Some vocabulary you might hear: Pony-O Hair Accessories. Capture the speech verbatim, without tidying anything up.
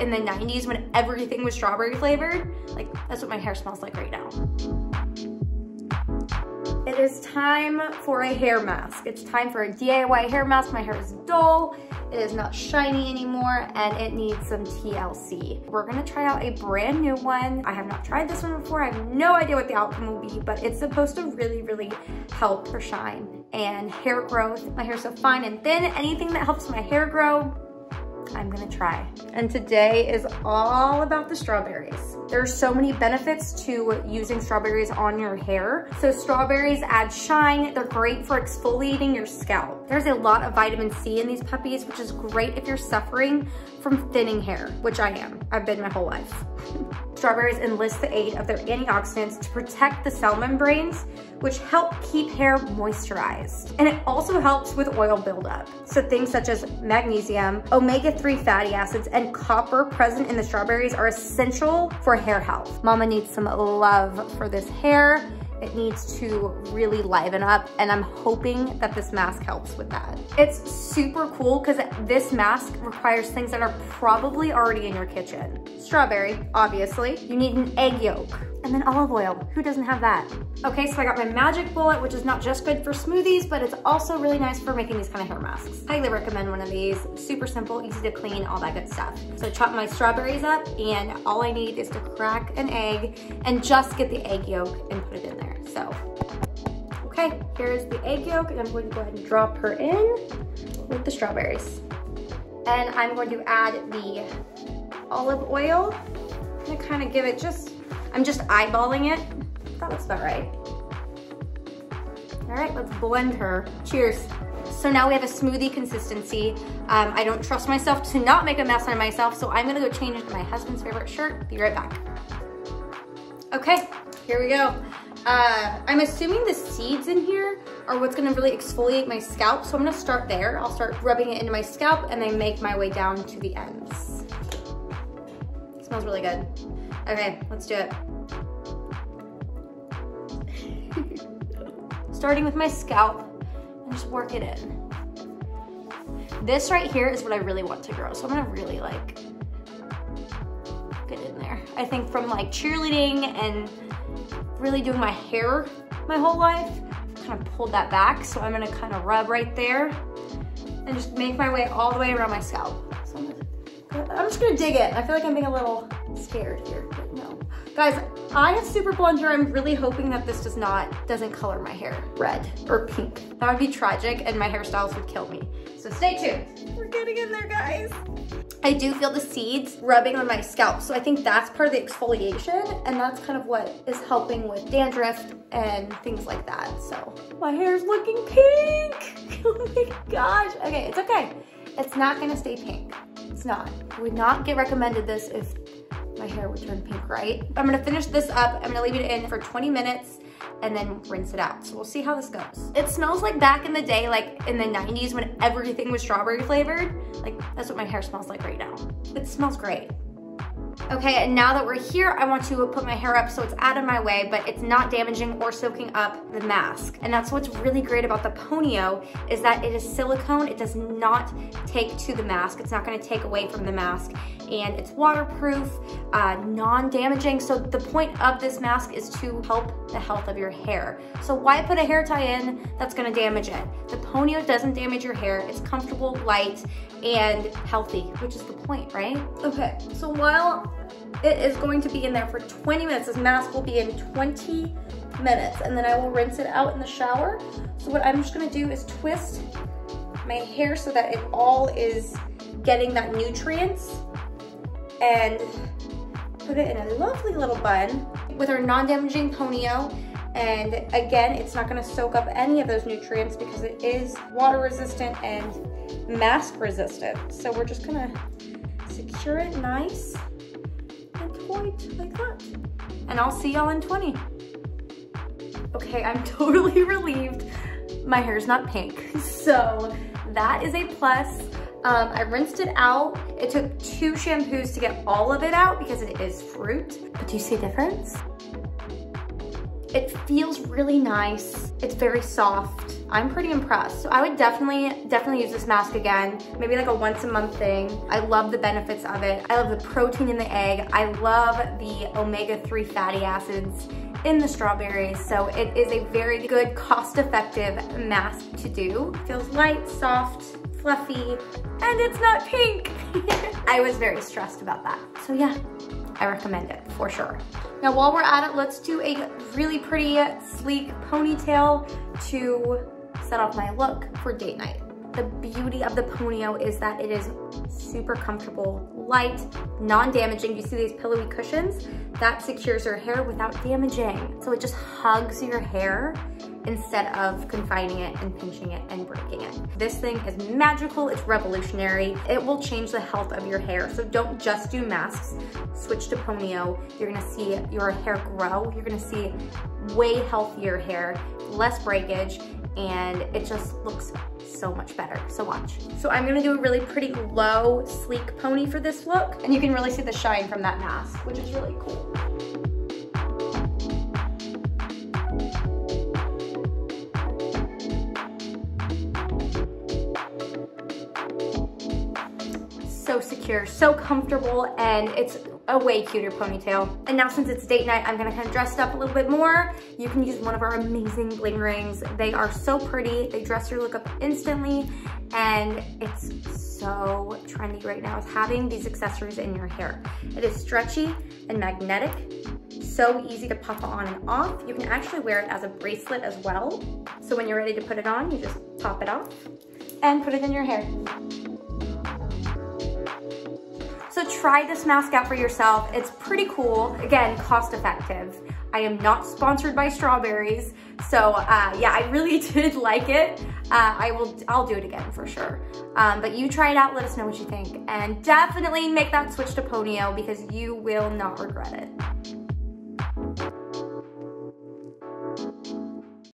in the nineties when everything was strawberry flavored. Like, that's what my hair smells like right now. It is time for a hair mask. It's time for a D I Y hair mask. My hair is dull, it is not shiny anymore, and it needs some T L C. We're gonna try out a brand new one. I have not tried this one before. I have no idea what the outcome will be, but it's supposed to really, really help for shine and hair growth. My hair's so fine and thin. Anything that helps my hair grow, I'm gonna try. And today is all about the strawberries. There's so many benefits to using strawberries on your hair. So strawberries add shine. They're great for exfoliating your scalp. There's a lot of vitamin C in these puppies, which is great if you're suffering from thinning hair, which I am. I've been my whole life. Strawberries enlist the aid of their antioxidants to protect the cell membranes, which help keep hair moisturized. And it also helps with oil buildup. So things such as magnesium, omega three fatty acids, and copper present in the strawberries are essential for hair health. Mama needs some love for this hair. It needs to really liven up, and I'm hoping that this mask helps with that. It's super cool because this mask requires things that are probably already in your kitchen. Strawberry, obviously. You need an egg yolk, and then olive oil. Who doesn't have that? Okay, so I got my magic bullet, which is not just good for smoothies, but it's also really nice for making these kind of hair masks. Highly recommend one of these. Super simple, easy to clean, all that good stuff. So I chop my strawberries up, and all I need is to crack an egg and just get the egg yolk and put it in there. So, okay, here is the egg yolk, and I'm going to go ahead and drop her in with the strawberries. And I'm going to add the olive oil. I'm gonna kind of give it just, I'm just eyeballing it. That looks about right. All right, let's blend her. Cheers. So now we have a smoothie consistency. Um, I don't trust myself to not make a mess on myself, so I'm gonna go change into my husband's favorite shirt. Be right back. Okay, here we go. Uh, I'm assuming the seeds in here are what's gonna really exfoliate my scalp, so I'm gonna start there. I'll start rubbing it into my scalp and then make my way down to the ends. It smells really good. Okay, let's do it. Starting with my scalp and just work it in. This right here is what I really want to grow, so I'm gonna really like get in there. I think from like cheerleading and really doing my hair my whole life, I've kind of pulled that back, so I'm gonna kind of rub right there and just make my way all the way around my scalp. So I'm, gonna, I'm just gonna dig it. I feel like I'm being a little scared here, but no. Guys, I have super blonde hair. I'm really hoping that this does not, doesn't color my hair red or pink. That would be tragic and my hairstyles would kill me. So stay tuned. We're getting in there, guys. I do feel the seeds rubbing on my scalp, so I think that's part of the exfoliation, and that's kind of what is helping with dandruff and things like that. So my hair's looking pink. Oh my gosh. Okay, it's okay. It's not gonna stay pink. It's not. I would not get recommended this if my hair would turn pink, right? I'm gonna finish this up. I'm gonna leave it in for twenty minutes and then rinse it out. So we'll see how this goes. It smells like back in the day, like in the nineties when everything was strawberry flavored. Like, that's what my hair smells like right now. It smells great. Okay, and now that we're here, I want to put my hair up so it's out of my way, but it's not damaging or soaking up the mask. And that's what's really great about the Pony-O, is that it is silicone. It does not take to the mask. It's not gonna take away from the mask. And it's waterproof, uh, non-damaging. So the point of this mask is to help the health of your hair. So why put a hair tie in that's gonna damage it? The Pony-O doesn't damage your hair. It's comfortable, light, and healthy, which is the point, right? Okay, so while it is going to be in there for twenty minutes. This mask will be in twenty minutes, and then I will rinse it out in the shower. So what I'm just gonna do is twist my hair so that it all is getting that nutrients and put it in a lovely little bun with our non-damaging Pony-O. And again, it's not gonna soak up any of those nutrients because it is water resistant and mask resistant. So we're just gonna secure it nice and tight like that. And I'll see y'all in twenty. Okay, I'm totally relieved. My hair's not pink. So that is a plus. Um, I rinsed it out. It took two shampoos to get all of it out because it is fruit. But do you see a difference? It feels really nice. It's very soft. I'm pretty impressed. So I would definitely, definitely use this mask again. Maybe like a once a month thing. I love the benefits of it. I love the protein in the egg. I love the omega three fatty acids in the strawberries. So it is a very good, cost-effective mask to do. It feels light, soft, fluffy, and it's not pink. I was very stressed about that. So yeah, I recommend it for sure. Now while we're at it, let's do a really pretty sleek ponytail to set off my look for date night. The beauty of the Pony-O is that it is super comfortable, light, non-damaging. You see these pillowy cushions? That secures your hair without damaging. So it just hugs your hair instead of confining it and pinching it and breaking it. This thing is magical, it's revolutionary. It will change the health of your hair. So don't just do masks, switch to Pony-O. You're gonna see your hair grow. You're gonna see way healthier hair, less breakage, and it just looks so much better, so watch. So I'm gonna do a really pretty low, sleek pony for this look, and you can really see the shine from that mask, which is really cool. So secure, so comfortable, and it's a way cuter ponytail. And now since it's date night, I'm gonna kind of dress it up a little bit more. You can use one of our amazing bling rings. They are so pretty. They dress your look up instantly, and it's so trendy right now is having these accessories in your hair. It is stretchy and magnetic, so easy to pop on and off. You can actually wear it as a bracelet as well. So when you're ready to put it on, you just pop it off and put it in your hair. So try this mask out for yourself. It's pretty cool. Again, cost effective. I am not sponsored by strawberries. So uh, yeah, I really did like it. Uh, I will, I'll do it again for sure. Um, but you try it out, let us know what you think. And definitely make that switch to Pony-O because you will not regret it.